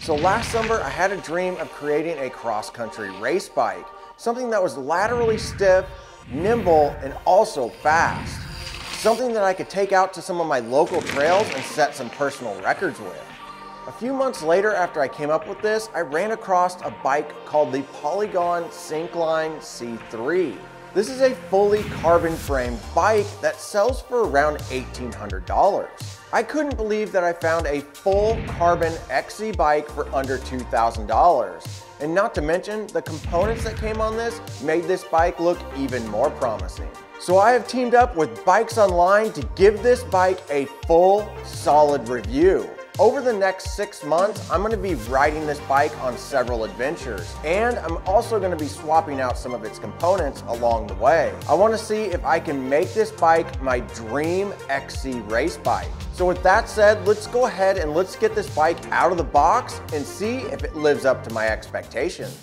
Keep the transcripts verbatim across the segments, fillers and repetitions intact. So last summer, I had a dream of creating a cross-country race bike, something that was laterally stiff, nimble, and also fast. Something that I could take out to some of my local trails and set some personal records with. A few months later, after I came up with this, I ran across a bike called the Polygon Syncline C three. This is a fully carbon framed bike that sells for around eighteen hundred dollars. I couldn't believe that I found a full carbon X C bike for under two thousand dollars. And not to mention, the components that came on this made this bike look even more promising. So I have teamed up with Bikes Online to give this bike a full, solid review. Over the next six months, I'm gonna be riding this bike on several adventures, and I'm also gonna be swapping out some of its components along the way. I wanna see if I can make this bike my dream X C race bike. So with that said, let's go ahead and let's get this bike out of the box and see if it lives up to my expectations.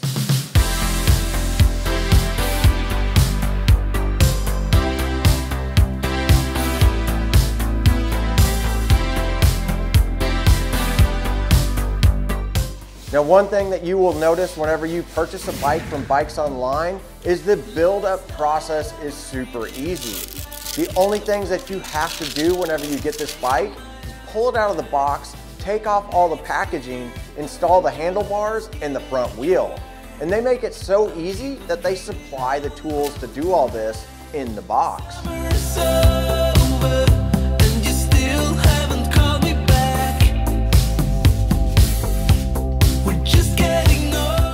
Now, one thing that you will notice whenever you purchase a bike from Bikes Online is the build-up process is super easy. The only things that you have to do whenever you get this bike is pull it out of the box, take off all the packaging, install the handlebars and the front wheel. And they make it so easy that they supply the tools to do all this in the box.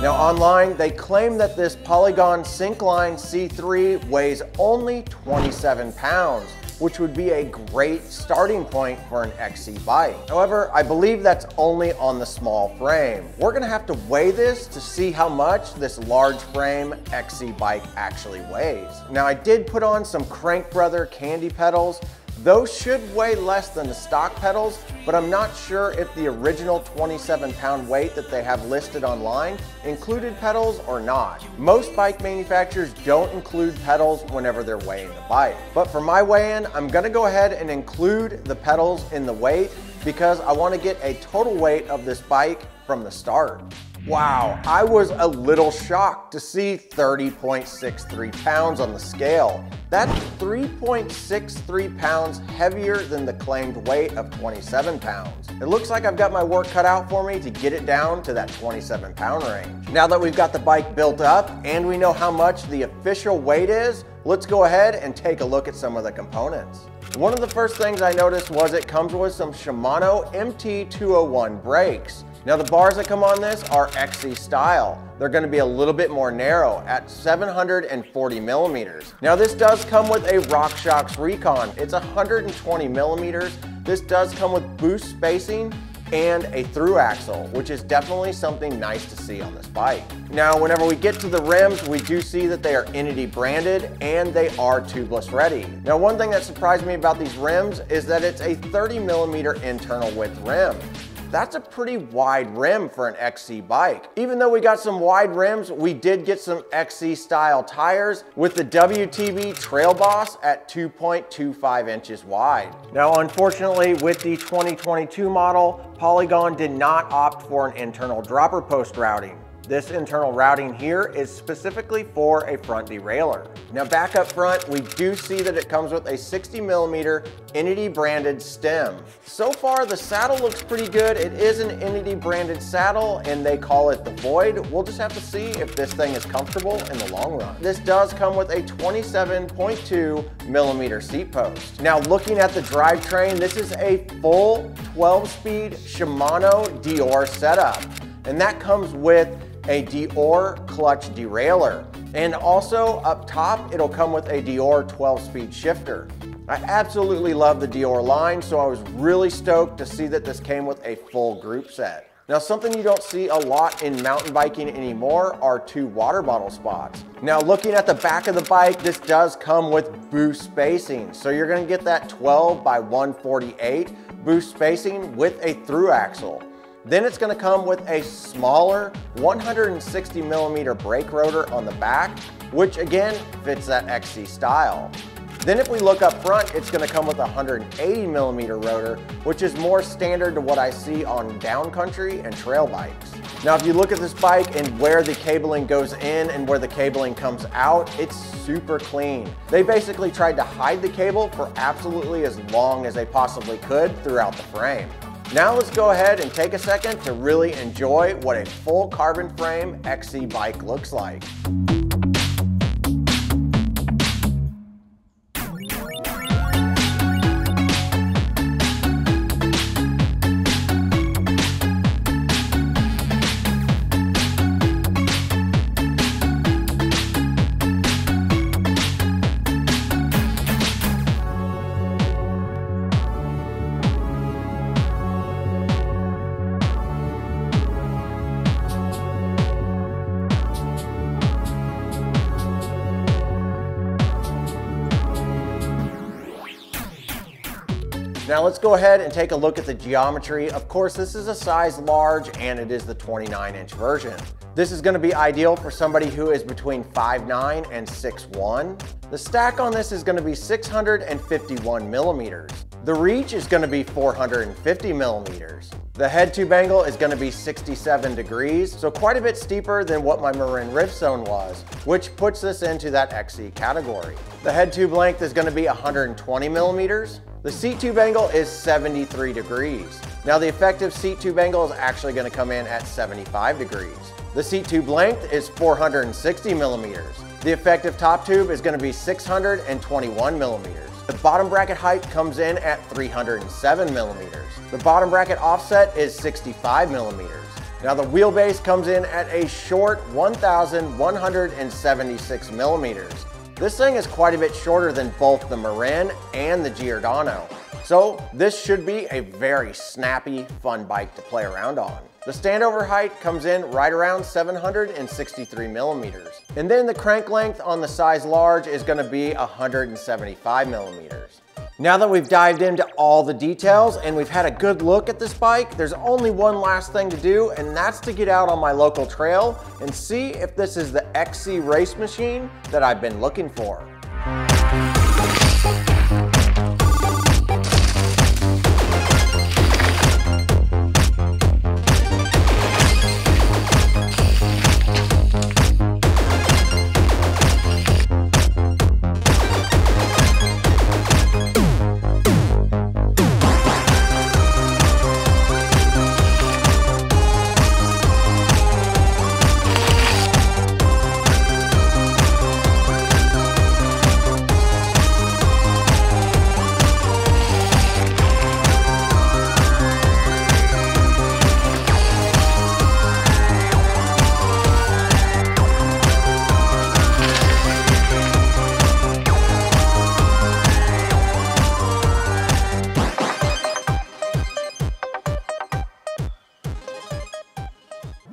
Now online, they claim that this Polygon Syncline C three weighs only twenty-seven pounds, which would be a great starting point for an X C bike. However, I believe that's only on the small frame. We're gonna have to weigh this to see how much this large frame X C bike actually weighs. Now I did put on some Crank Brother candy pedals. Those should weigh less than the stock pedals, but I'm not sure if the original twenty-seven pound weight that they have listed online included pedals or not. Most bike manufacturers don't include pedals whenever they're weighing the bike. But for my weigh-in, I'm gonna go ahead and include the pedals in the weight because I wanna get a total weight of this bike from the start. Wow, I was a little shocked to see thirty point six three pounds on the scale. That's three point six three pounds heavier than the claimed weight of twenty-seven pounds. It looks like I've got my work cut out for me to get it down to that twenty-seven pound range. Now that we've got the bike built up and we know how much the official weight is, let's go ahead and take a look at some of the components. One of the first things I noticed was it comes with some Shimano M T two oh one brakes. Now the bars that come on this are X C style. They're gonna be a little bit more narrow at seven hundred forty millimeters. Now this does come with a RockShox Recon. It's one hundred twenty millimeters. This does come with boost spacing and a through axle, which is definitely something nice to see on this bike. Now, whenever we get to the rims, we do see that they are Entity branded and they are tubeless ready. Now, one thing that surprised me about these rims is that it's a thirty millimeter internal width rim. That's a pretty wide rim for an X C bike. Even though we got some wide rims, we did get some X C style tires with the W T B Trail Boss at two point two five inches wide. Now, unfortunately, with the twenty twenty-two model, Polygon did not opt for an internal dropper post routing. This internal routing here is specifically for a front derailleur. Now back up front, we do see that it comes with a sixty millimeter Entity branded stem. So far, the saddle looks pretty good. It is an Entity branded saddle and they call it the Void. We'll just have to see if this thing is comfortable in the long run. This does come with a twenty-seven point two millimeter seat post. Now looking at the drivetrain, this is a full twelve speed Shimano Deore setup. And that comes with a Deore clutch derailleur. And also up top, it'll come with a Deore twelve speed shifter. I absolutely love the Deore line, so I was really stoked to see that this came with a full group set. Now, something you don't see a lot in mountain biking anymore are two water bottle spots. Now, looking at the back of the bike, this does come with boost spacing. So you're gonna get that twelve by one forty-eight boost spacing with a through axle. Then it's gonna come with a smaller one hundred sixty millimeter brake rotor on the back, which again fits that X C style. Then if we look up front, it's gonna come with a one hundred eighty millimeter rotor, which is more standard to what I see on downcountry and trail bikes. Now, if you look at this bike and where the cabling goes in and where the cabling comes out, it's super clean. They basically tried to hide the cable for absolutely as long as they possibly could throughout the frame. Now let's go ahead and take a second to really enjoy what a full carbon frame X C bike looks like. Now let's go ahead and take a look at the geometry. Of course, this is a size large and it is the twenty-nine inch version. This is gonna be ideal for somebody who is between five nine and six one. The stack on this is gonna be six hundred fifty-one millimeters. The reach is gonna be four hundred fifty millimeters. The head tube angle is gonna be sixty-seven degrees, so quite a bit steeper than what my Marin Rift Zone was, which puts this into that X C category. The head tube length is gonna be one hundred twenty millimeters. The seat tube angle is seventy-three degrees. Now the effective seat tube angle is actually gonna come in at seventy-five degrees. The seat tube length is four hundred sixty millimeters. The effective top tube is gonna be six hundred twenty-one millimeters. The bottom bracket height comes in at three hundred seven millimeters. The bottom bracket offset is sixty-five millimeters. Now the wheelbase comes in at a short one thousand one hundred seventy-six millimeters. This thing is quite a bit shorter than both the Marin and the Giordano. So this should be a very snappy, fun bike to play around on. The standover height comes in right around seven hundred sixty-three millimeters. And then the crank length on the size large is gonna be one hundred seventy-five millimeters. Now that we've dived into all the details and we've had a good look at this bike, there's only one last thing to do, and that's to get out on my local trail and see if this is the X C race machine that I've been looking for.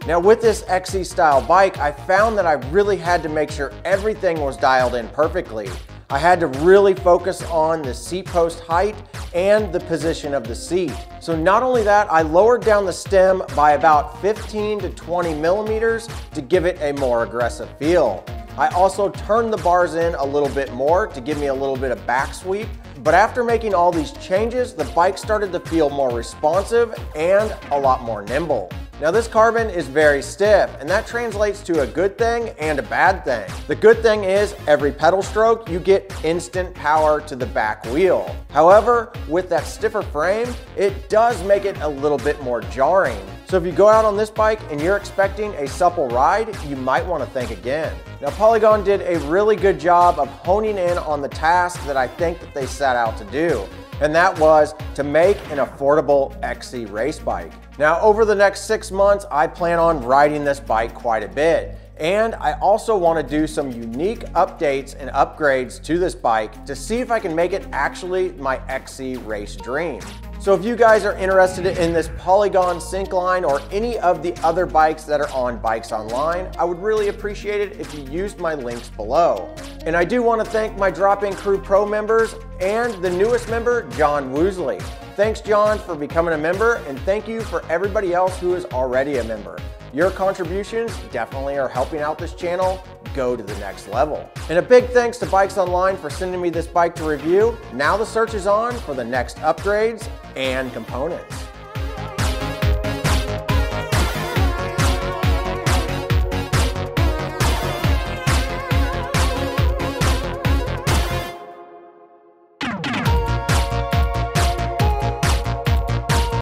Now with this X C style bike, I found that I really had to make sure everything was dialed in perfectly. I had to really focus on the seat post height and the position of the seat. So not only that, I lowered down the stem by about fifteen to twenty millimeters to give it a more aggressive feel. I also turned the bars in a little bit more to give me a little bit of back sweep. But after making all these changes, the bike started to feel more responsive and a lot more nimble. Now this carbon is very stiff, and that translates to a good thing and a bad thing. The good thing is every pedal stroke, you get instant power to the back wheel. However, with that stiffer frame, it does make it a little bit more jarring. So if you go out on this bike and you're expecting a supple ride, you might want to think again. Now Polygon did a really good job of honing in on the task that I think that they set out to do. And that was to make an affordable X C race bike. Now, over the next six months, I plan on riding this bike quite a bit. And I also wanna do some unique updates and upgrades to this bike to see if I can make it actually my X C race dream. So if you guys are interested in this Polygon Syncline or any of the other bikes that are on Bikes Online, I would really appreciate it if you used my links below. And I do wanna thank my Drop-In Crew Pro members and the newest member, John Woosley. Thanks, John, for becoming a member, and thank you for everybody else who is already a member. Your contributions definitely are helping out this channel. go to the next level. And a big thanks to Bikes Online for sending me this bike to review. Now the search is on for the next upgrades and components.